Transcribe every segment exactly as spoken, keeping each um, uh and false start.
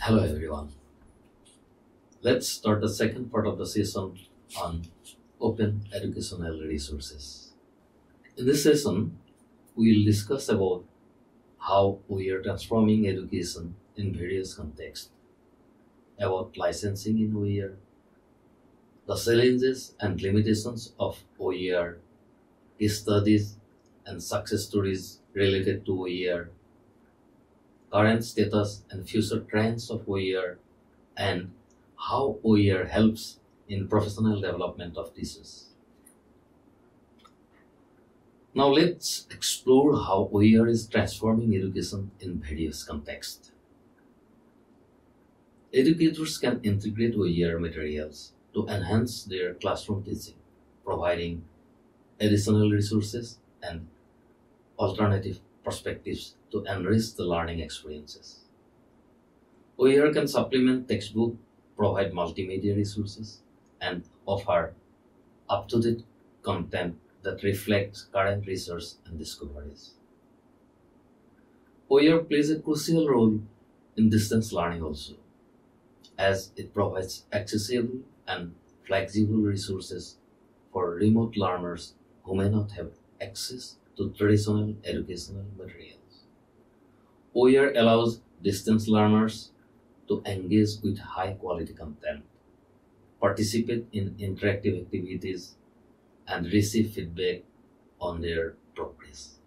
Hello everyone. Let's start the second part of the season on open educational resources. In this season, we will discuss about how we are transforming education in various contexts, about licensing in O E R, the challenges and limitations of O E R, case studies and success stories related to O E R, current status and future trends of O E R, and how O E R helps in professional development of teachers. Now let's explore how O E R is transforming education in various contexts. Educators can integrate O E R materials to enhance their classroom teaching, providing additional resources and alternative perspectives to enrich the learning experiences. O E R can supplement textbook, provide multimedia resources, and offer up-to-date content that reflects current research and discoveries. O E R plays a crucial role in distance learning also, as it provides accessible and flexible resources for remote learners who may not have access to traditional educational materials. O E R allows distance learners to engage with high-quality content, participate in interactive activities, and receive feedback on their progress.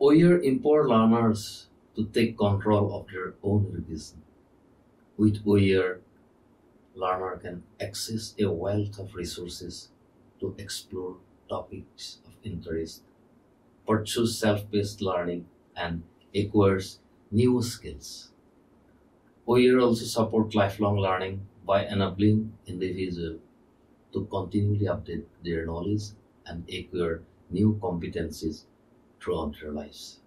O E R empowers learners to take control of their own education. With O E R, learners can access a wealth of resources to explore topics of interest, pursue self-paced learning, and acquires new skills. O E R also supports lifelong learning by enabling individuals to continually update their knowledge and acquire new competencies throughout their lives.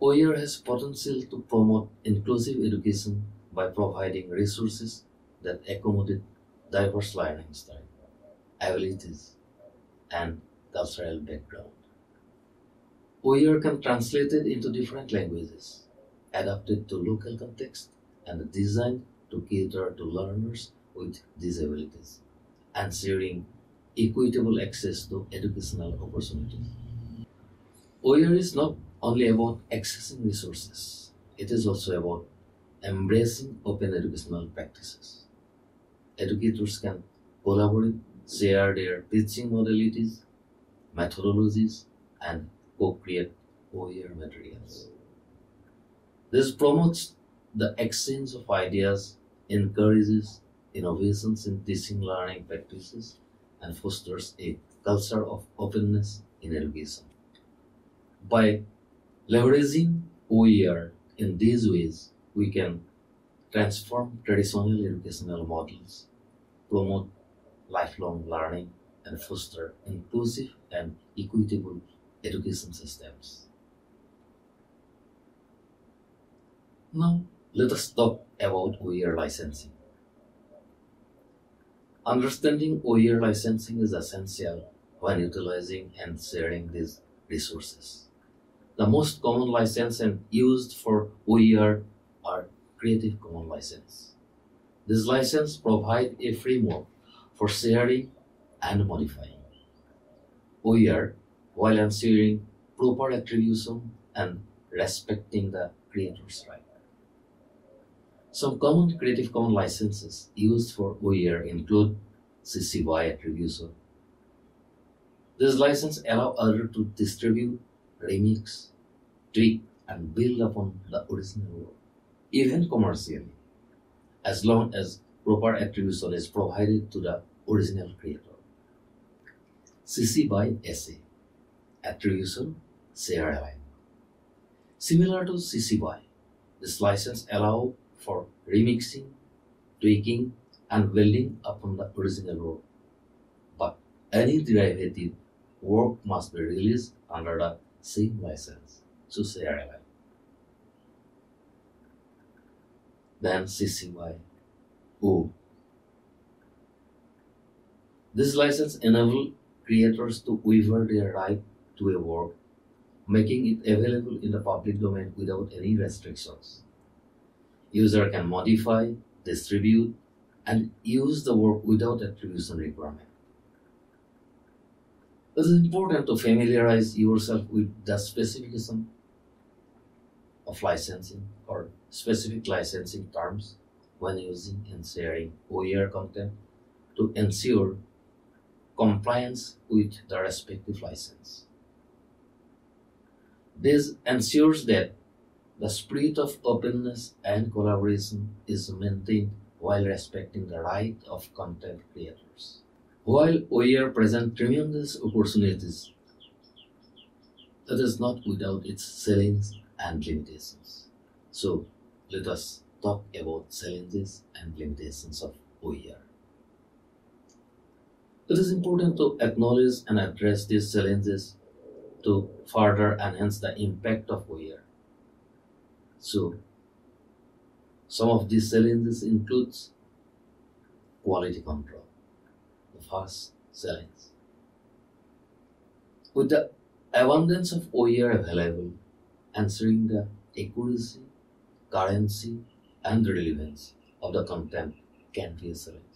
O E R has potential to promote inclusive education by providing resources that accommodate diverse learning styles, abilities, and cultural background. O E R can translate it into different languages, adapted to local context, and designed to cater to learners with disabilities, ensuring equitable access to educational opportunities. O E R is not only about accessing resources, it is also about embracing open educational practices. Educators can collaborate, share their teaching modalities, methodologies, and co-create O E R materials. This promotes the exchange of ideas, encourages innovations in teaching learning practices, and fosters a culture of openness in education. By leveraging O E R in these ways, we can transform traditional educational models, promote lifelong learning, and foster inclusive and equitable education systems. Now, let us talk about O E R licensing. Understanding O E R licensing is essential when utilizing and sharing these resources. The most common license and used for O E R are Creative Commons license. This license provides a framework for sharing and modifying O E R while ensuring proper attribution and respecting the creator's right. Some common Creative Commons licenses used for O E R include C C by attribution. This license allows others to distribute, remix, tweak, and build upon the original work, even commercially, as long as proper attribution is provided to the original creator. C C by S A, attribution, share alike. Similar to C C by, this license allows for remixing, tweaking, and building upon the original work, but any derivative work must be released under the same license, so share alike. Then C C by O. This license enables creators to waive their right to a work, making it available in the public domain without any restrictions. User can modify, distribute, and use the work without attribution requirement. It is important to familiarize yourself with the specification of licensing or specific licensing terms when using and sharing O E R content to ensure compliance with the respective license. This ensures that the spirit of openness and collaboration is maintained while respecting the right of content creators. While O E R presents tremendous opportunities, it is not without its challenges and limitations. So, let us talk about challenges and limitations of O E R. It is important to acknowledge and address these challenges to further enhance the impact of O E R. So, some of these challenges include quality control. The first challenge. With the abundance of O E R available, ensuring the accuracy, currency, and relevance of the content can be a challenge.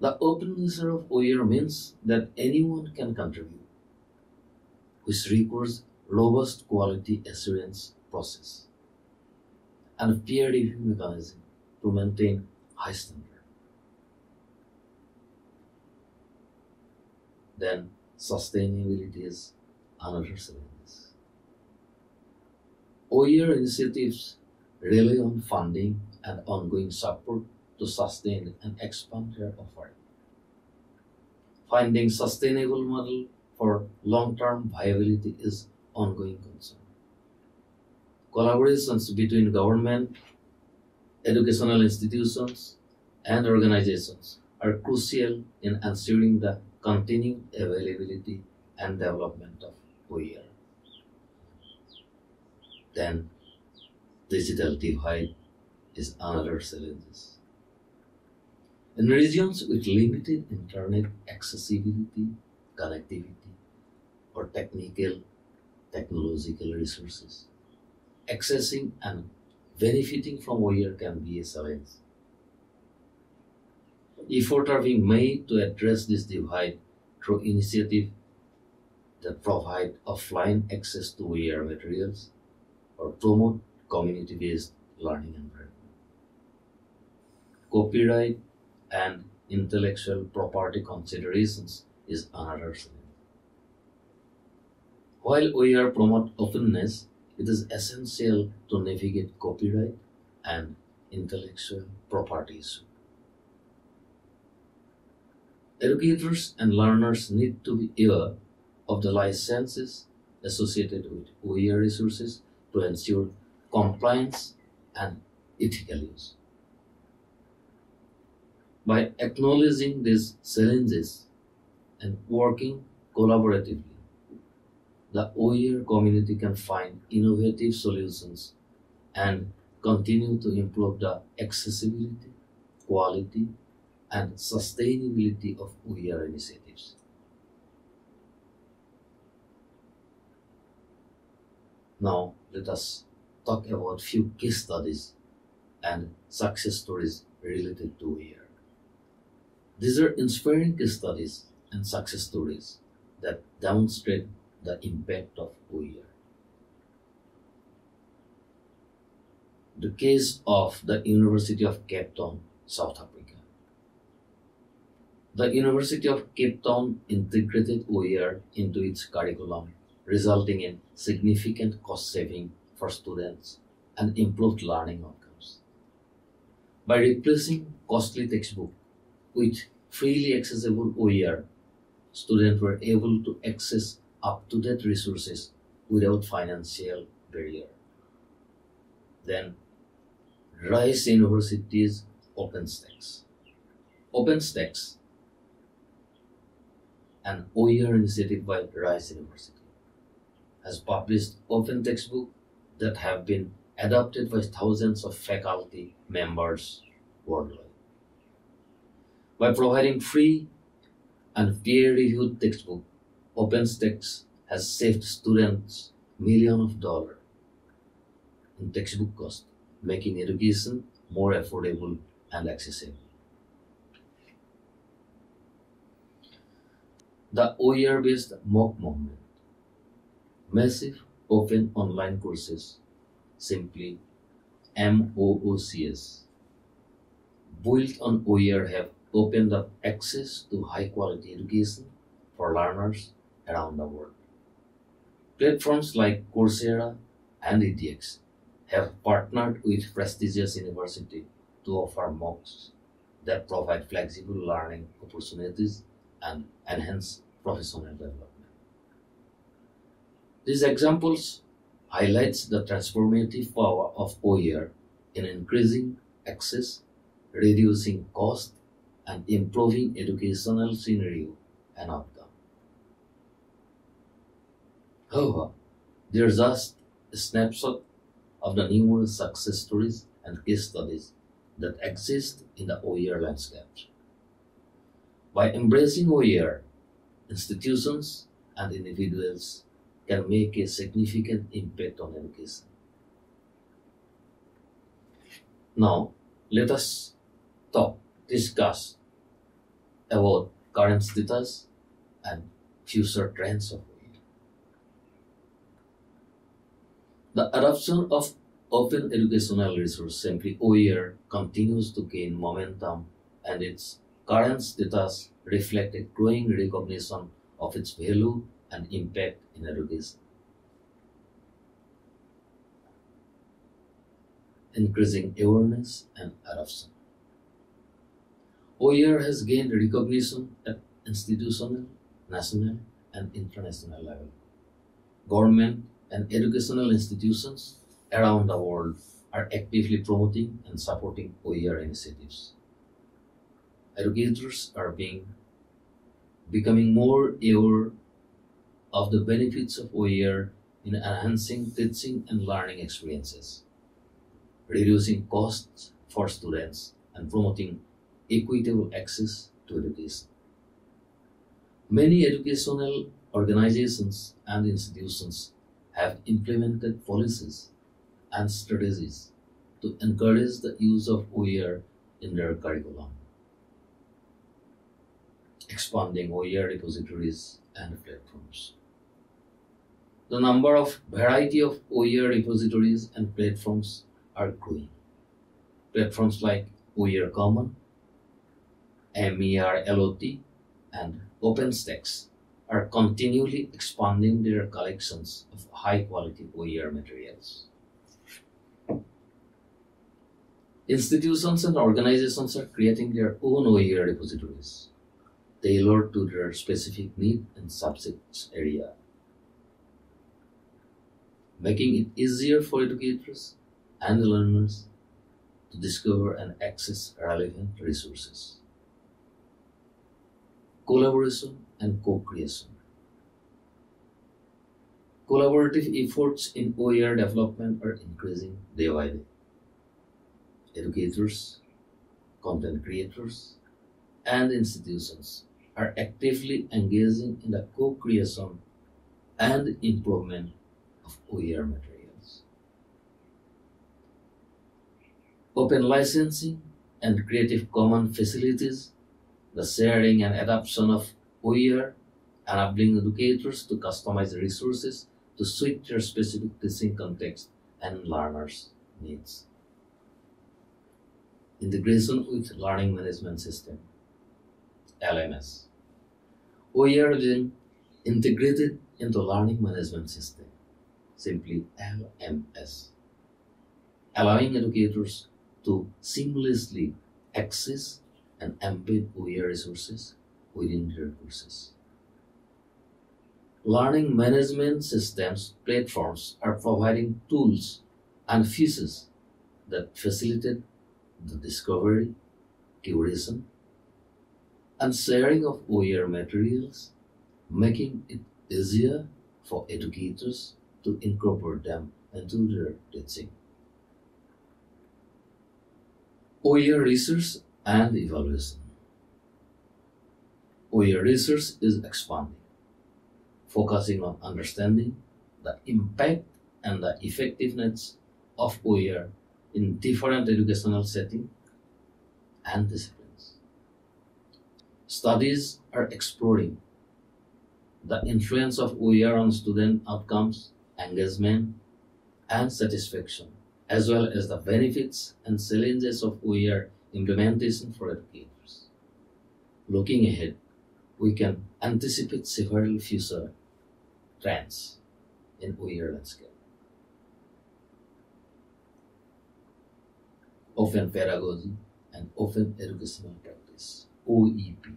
The open nature of O E R means that anyone can contribute, which requires robust quality assurance process and a peer review mechanism to maintain high standard. Then sustainability is another challenge. O E R initiatives rely on funding and ongoing support to sustain and expand their offering. Finding sustainable model for long-term viability is ongoing concern. Collaborations between government, educational institutions, and organizations are crucial in ensuring the continued availability and development of O E R. Then, digital divide is another challenge. In regions with limited internet accessibility, connectivity, or technical, technological resources, accessing and benefiting from O E R can be a challenge. Efforts are being made to address this divide through initiatives that provide offline access to O E R materials or promote community-based learning environment. Copyright and intellectual property considerations is another challenge. While O E R promotes openness, it is essential to navigate copyright and intellectual property issues. Educators and learners need to be aware of the licenses associated with O E R resources to ensure compliance and ethical use. By acknowledging these challenges and working collaboratively, the O E R community can find innovative solutions and continue to improve the accessibility, quality, and sustainability of O E R initiatives. Now, let us talk about few case studies and success stories related to O E R. These are inspiring case studies and success stories that demonstrate the impact of O E R. The case of the University of Cape Town, South Africa. The University of Cape Town integrated O E R into its curriculum, resulting in significant cost saving for students and improved learning outcomes. By replacing costly textbooks with freely accessible O E R, students were able to access up-to-date resources without financial barrier. Then, Rice University's OpenStax. OpenStax, an O E R initiative by Rice University, has published open textbooks that have been adopted by thousands of faculty members worldwide. By providing free and peer-reviewed textbooks, OpenStax has saved students millions of dollars in textbook cost, making education more affordable and accessible. The O E R-based mock movement. Massive open online courses, simply M O O Cs, built on O E R have opened up access to high-quality education for learners around the world. Platforms like Coursera and edX have partnered with prestigious universities to offer mocks that provide flexible learning opportunities and enhance professional development. These examples highlight the transformative power of O E R in increasing access, reducing cost, and improving educational scenario and outcome. However, they are just a snapshot of the numerous success stories and case studies that exist in the O E R landscape. By embracing O E R, institutions and individuals can make a significant impact on education. Now, let us talk, discuss about current status and future trends of O E R. The adoption of Open Educational Resource, simply O E R, continues to gain momentum, and its current status reflects a growing recognition of its value and impact in education. Increasing awareness and adoption. O E R has gained recognition at institutional, national, and international level. Government and educational institutions around the world are actively promoting and supporting O E R initiatives. Educators are being becoming more aware of the benefits of O E R in enhancing teaching and learning experiences, reducing costs for students, and promoting equitable access to education. Many educational organizations and institutions have implemented policies and strategies to encourage the use of O E R in their curriculum, expanding O E R repositories and platforms. The number of variety of O E R repositories and platforms are growing. Platforms like O E R Common, MERLOT, and OpenStax are continually expanding their collections of high-quality O E R materials. Institutions and organizations are creating their own O E R repositories, tailored to their specific need and subject area, making it easier for educators and learners to discover and access relevant resources. Collaboration and co-creation. Collaborative efforts in O E R development are increasing day by day. Educators, content creators, and institutions are actively engaging in the co-creation and improvement of O E R materials. Open licensing and Creative Commons facilities the sharing and adoption of O E R, enabling educators to customize resources to suit their specific teaching context and learners' needs. Integration with Learning Management System, L M S. O E R is being integrated into Learning Management System, simply L M S, allowing educators to seamlessly access and embed O E R resources within their courses. Learning management systems platforms are providing tools and features that facilitate the discovery, curation, and sharing of O E R materials, making it easier for educators to incorporate them into their teaching. O E R research and evaluation. O E R research is expanding. focusing on understanding the impact and the effectiveness of O E R in different educational settings and disciplines. Studies are exploring the influence of O E R on student outcomes, engagement, and satisfaction, as well as the benefits and challenges of O E R implementation for educators. Looking ahead, we can anticipate several future trends in O E R landscape. Open Pedagogy and Open Educational Practice, O E P.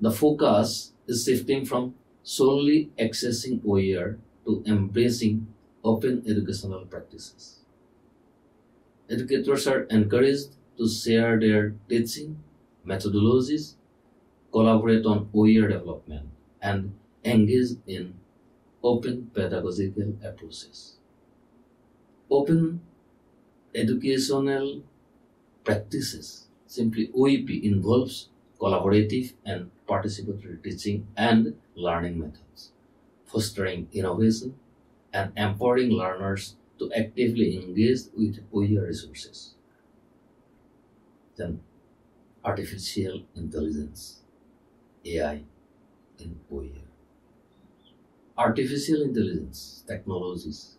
The focus is shifting from solely accessing O E R to embracing open educational practices. Educators are encouraged to share their teaching methodologies, collaborate on O E R development, and engage in open pedagogical approaches. Open educational practices, simply O E P, involves collaborative and participatory teaching and learning methods, fostering innovation and empowering learners to actively engage with O E R resources. Then, Artificial Intelligence, A I in O E R. Artificial intelligence technologies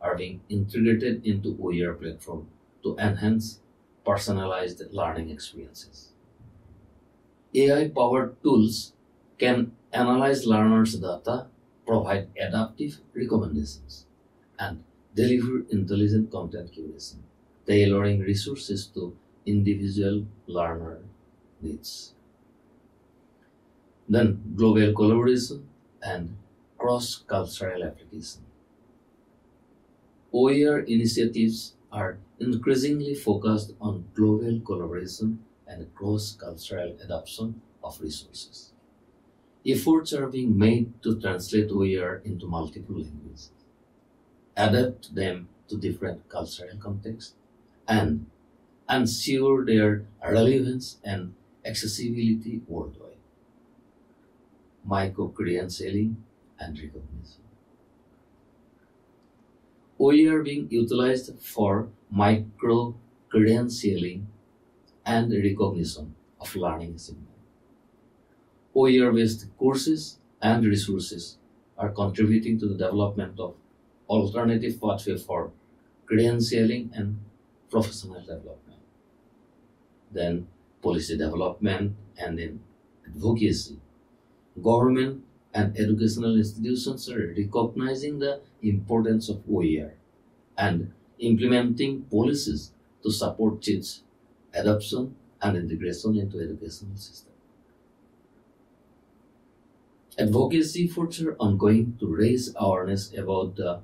are being integrated into O E R platform to enhance personalized learning experiences. A I-powered tools can analyze learners' data, provide adaptive recommendations, and deliver intelligent content curation, tailoring resources to individual learner needs. Then, global collaboration and cross-cultural application. O E R initiatives are increasingly focused on global collaboration and cross-cultural adoption of resources. Efforts are being made to translate O E R into multiple languages, adapt them to different cultural contexts, and ensure their relevance and accessibility worldwide. Micro-credentialing and recognition. O E R being utilized for micro-credentialing and recognition of learning achievement. O E R-based courses and resources are contributing to the development of alternative pathways for credentialing and professional development. Then, policy development and in advocacy. Government and educational institutions are recognizing the importance of O E R and implementing policies to support its adoption and integration into educational system. Advocacy efforts are ongoing to raise awareness about the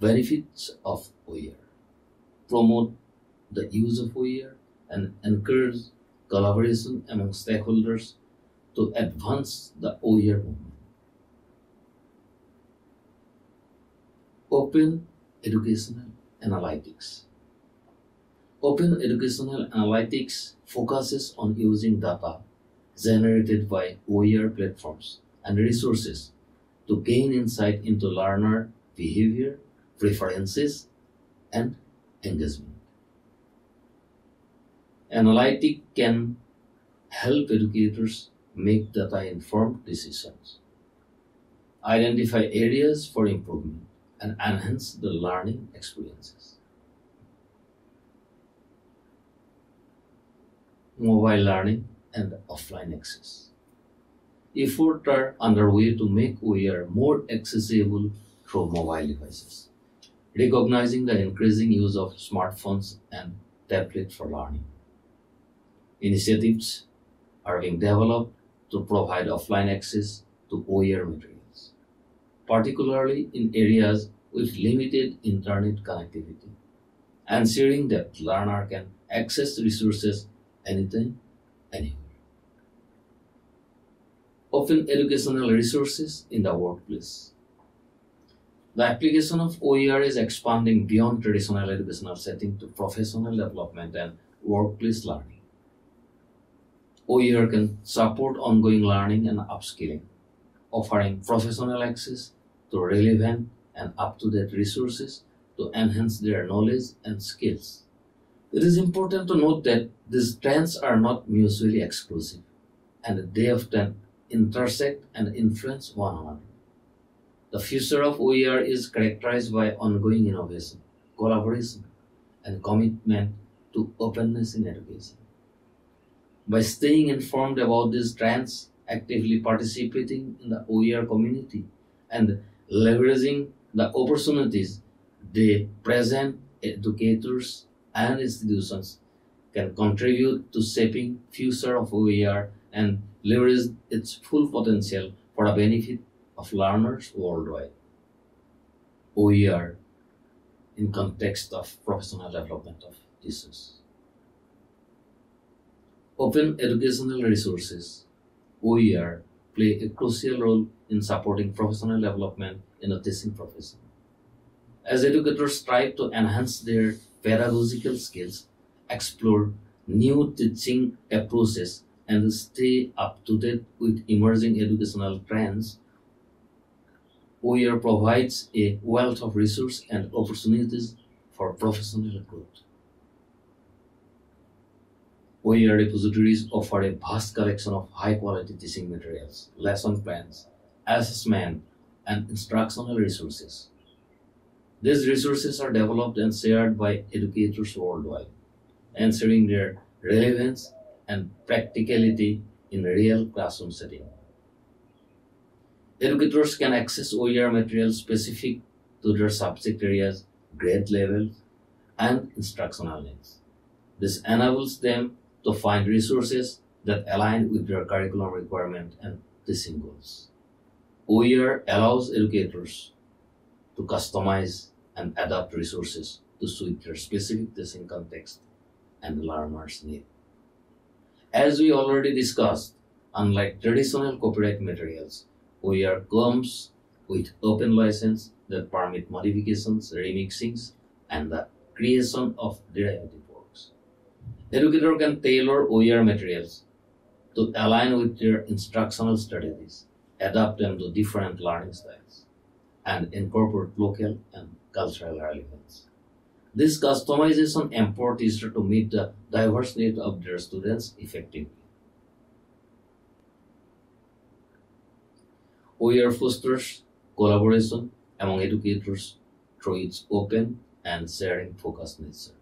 benefits of O E R, promote the use of O E R, and encourage collaboration among stakeholders to advance the O E R movement. Open Educational Analytics. Open Educational Analytics focuses on using data generated by O E R platforms and resources to gain insight into learner behavior, preferences, and engagement. Analytics can help educators make data-informed decisions, identify areas for improvement, and enhance the learning experiences. Mobile learning and offline access. Efforts are underway to make O E R more accessible through mobile devices, recognizing the increasing use of smartphones and tablets for learning. Initiatives are being developed to provide offline access to O E R materials, particularly in areas with limited internet connectivity, ensuring that learners can access resources anytime, anywhere. Open educational resources in the workplace. The application of O E R is expanding beyond traditional educational settings to professional development and workplace learning. O E R can support ongoing learning and upskilling, offering professional access to relevant and up-to-date resources to enhance their knowledge and skills. It is important to note that these trends are not mutually exclusive, and they often intersect and influence one another. The future of O E R is characterized by ongoing innovation, collaboration, and commitment to openness in education. By staying informed about these trends, actively participating in the O E R community, and leveraging the opportunities they present, educators and institutions can contribute to shaping the future of O E R and leverage its full potential for the benefit of learners worldwide. O E R in context of professional development of teachers. Open educational resources. O E R play a crucial role in supporting professional development in the teaching profession. As educators strive to enhance their pedagogical skills, explore new teaching approaches, and stay up to date with emerging educational trends, O E R provides a wealth of resources and opportunities for professional growth. O E R repositories offer a vast collection of high-quality teaching materials, lesson plans, assessment, and instructional resources. These resources are developed and shared by educators worldwide, ensuring their relevance and practicality in real classroom setting. Educators can access O E R materials specific to their subject areas, grade levels, and instructional needs. This enables them to find resources that align with their curriculum requirements and teaching goals. O E R allows educators to customize and adapt resources to suit their specific teaching context and learners' needs. As we already discussed, unlike traditional copyright materials, O E R comes with open license that permit modifications, remixings, and the creation of derivative works. Educators can tailor O E R materials to align with their instructional strategies, adapt them to different learning styles, and incorporate local and cultural relevance. This customization empowers teachers to meet the diverse needs of their students effectively. O E R fosters collaboration among educators through its open and sharing focused nature.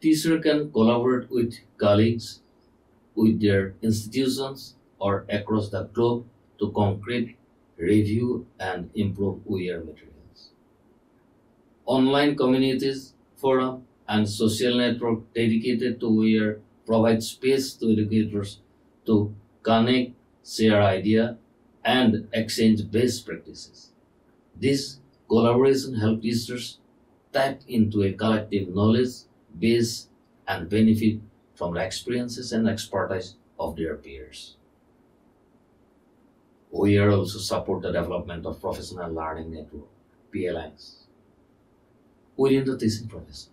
Teachers can collaborate with colleagues, with their institutions, or across the globe to concrete, review, and improve O E R materials. Online communities, forums, and social networks dedicated to O E R provide space to educators to connect, share ideas, and exchange best practices. This collaboration helps teachers tap into a collective knowledge base and benefit from the experiences and expertise of their peers. O E R also supports the development of professional learning network P L Ns within the teaching profession.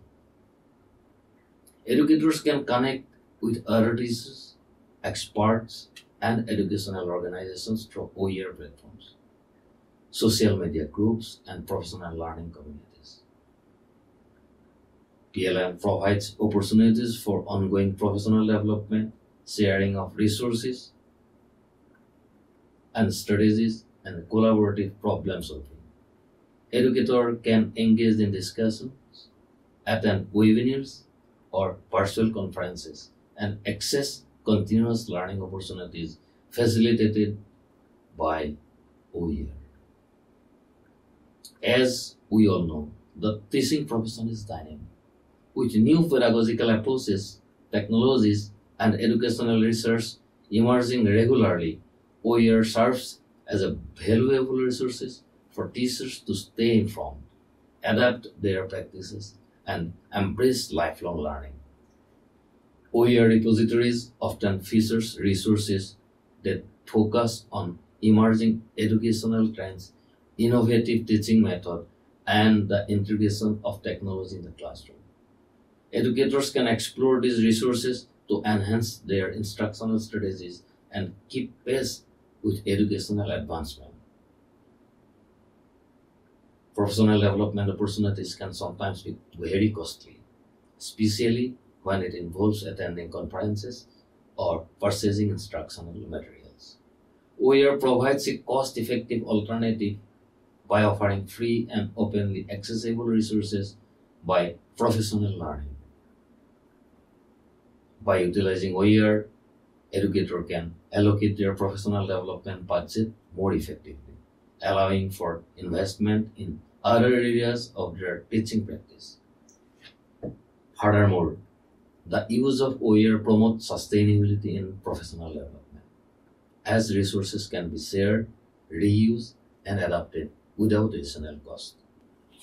Educators can connect with other teachers, experts, and educational organizations through O E R platforms, social media groups, and professional learning communities. P L N provides opportunities for ongoing professional development, sharing of resources and strategies, and collaborative problem solving. Educators can engage in discussions, attend webinars or virtual conferences, and access continuous learning opportunities facilitated by O E R. As we all know, the teaching profession is dynamic, with new pedagogical approaches, technologies, and educational research emerging regularly. O E R serves as a valuable resource for teachers to stay informed, adapt their practices, and embrace lifelong learning. O E R repositories often features resources that focus on emerging educational trends, innovative teaching methods, and the integration of technology in the classroom. Educators can explore these resources to enhance their instructional strategies and keep pace with educational advancement. Professional development opportunities can sometimes be very costly, especially when it involves attending conferences or purchasing instructional materials. W E A R provides a cost-effective alternative by offering free and openly accessible resources by professional learning. By utilizing W E A R, educator can allocate their professional development budget more effectively, allowing for investment in other areas of their teaching practice. Furthermore, the use of W E A R promotes sustainability in professional development, as resources can be shared, reused, and adapted without additional cost.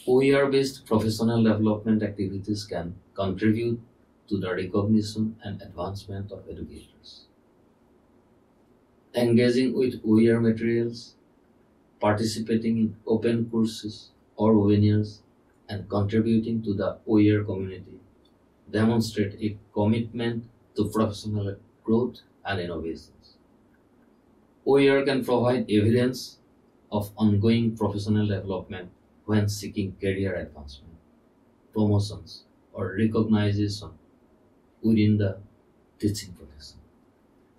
W E A R-based professional development activities can contribute to the recognition and advancement of educators. Engaging with W E A R materials, participating in open courses or webinars, and contributing to the W E A R community demonstrate a commitment to professional growth and innovations. W E A R can provide evidence of ongoing professional development when seeking career advancement, promotions, or recognition within the teaching profession.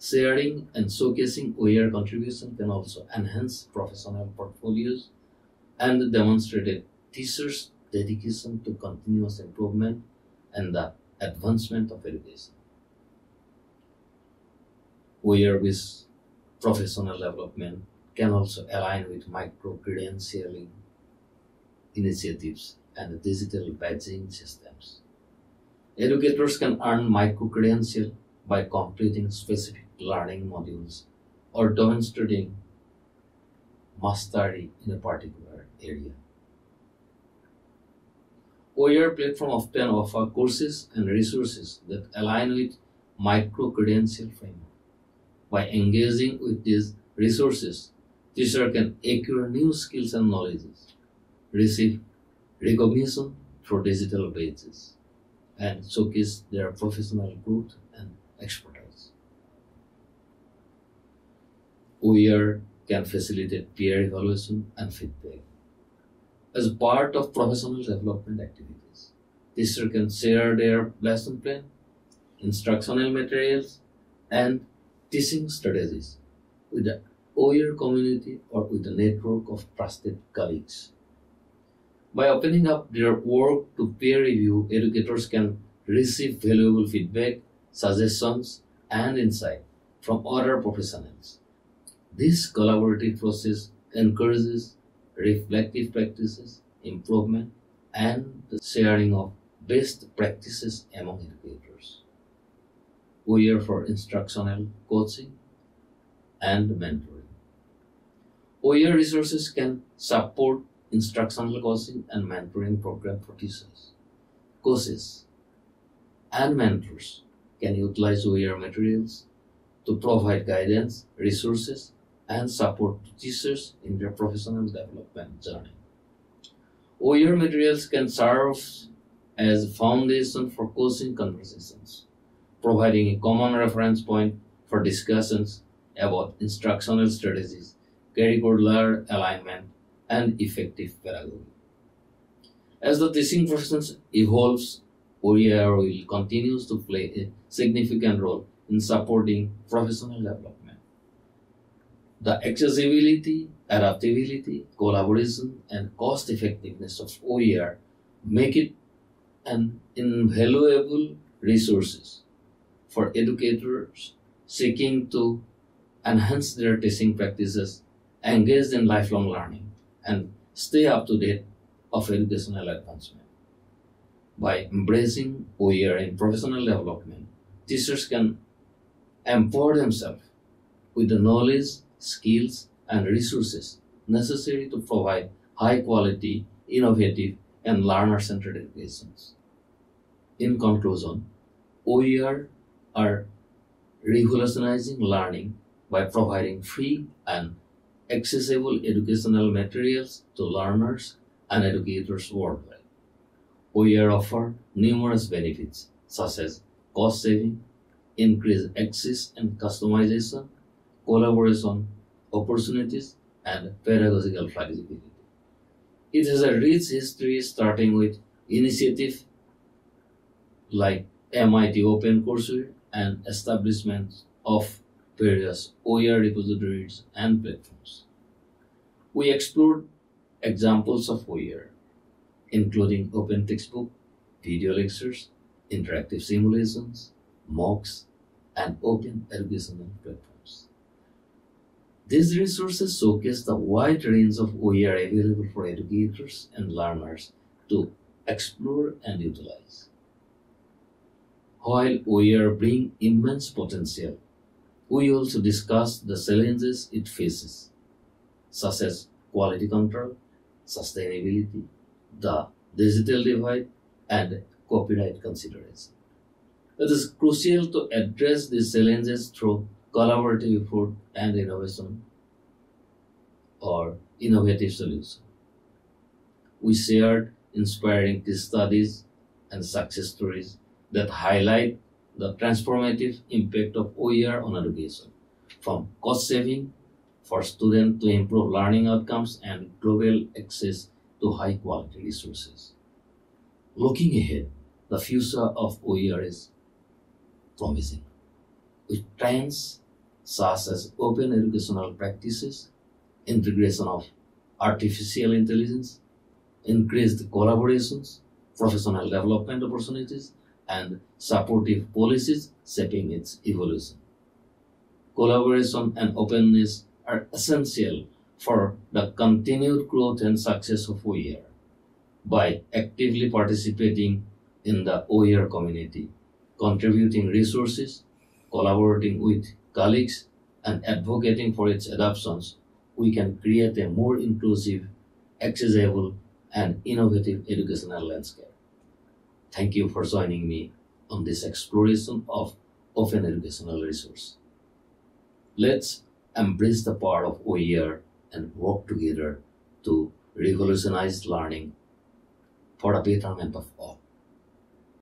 Sharing and showcasing W E A R contribution can also enhance professional portfolios and demonstrate a teacher's dedication to continuous improvement and the advancement of education. W E A R-based professional development can also align with micro-credentialing initiatives and digital badging systems. Educators can earn micro-credential by completing specific learning modules or demonstrating mastery in a particular area. W E A R platform often offer courses and resources that align with micro-credential framework. By engaging with these resources, teacher can acquire new skills and knowledges, receive recognition through digital badges, and showcase their professional growth and expertise. W E A R can facilitate peer evaluation and feedback. As part of professional development activities, teachers can share their lesson plan, instructional materials, and teaching strategies with the W E A R community or with a network of trusted colleagues. By opening up their work to peer review, educators can receive valuable feedback, suggestions, and insight from other professionals. This collaborative process encourages reflective practices, improvement, and the sharing of best practices among educators. W E A R for instructional coaching and mentoring. W E A R resources can support instructional coaching and mentoring program for teachers. Coaches and mentors can utilize W E A R materials to provide guidance, resources, and support to teachers in their professional development journey. W E A R materials can serve as a foundation for coaching conversations, providing a common reference point for discussions about instructional strategies, curricular alignment, and effective pedagogy. As the teaching profession evolves, W E A R will continue to play a significant role in supporting professional development. The accessibility, adaptability, collaboration, and cost-effectiveness of W E A R make it an invaluable resource for educators seeking to enhance their teaching practices, engage in lifelong learning, and stay up to date of educational advancement. By embracing W E A R in professional development, teachers can empower themselves with the knowledge, skills, and resources necessary to provide high-quality, innovative, and learner-centered educations. In conclusion, W E A R are revolutionizing learning by providing free and accessible educational materials to learners and educators worldwide. W E A R offers numerous benefits such as cost saving, increased access and customization, collaboration, opportunities, and pedagogical flexibility. It has a rich history, starting with initiatives like M I T OpenCourseWare and establishment of various O E R repositories and platforms. We explored examples of O E R, including open textbook, video lectures, interactive simulations, mocks, and open educational platforms. These resources showcase the wide range of O E R available for educators and learners to explore and utilize. While O E R brings immense potential, we also discuss the challenges it faces, such as quality control, sustainability, the digital divide, and copyright considerations. It is crucial to address these challenges through collaborative effort and innovation or innovative solutions. We shared inspiring case studies and success stories that highlight the transformative impact of O E R on education, from cost saving for students to improve learning outcomes and global access to high quality resources. Looking ahead, the future of O E R is promising, with trends such as open educational practices, integration of artificial intelligence, increased collaborations, professional development opportunities, and supportive policies shaping its evolution. Collaboration and openness are essential for the continued growth and success of O E R. By actively participating in the O E R community, contributing resources, collaborating with colleagues, and advocating for its adoptions, we can create a more inclusive, accessible, and innovative educational landscape. Thank you for joining me on this exploration of open educational resource. Let's embrace the power of O E R and work together to revolutionize learning for the betterment of all.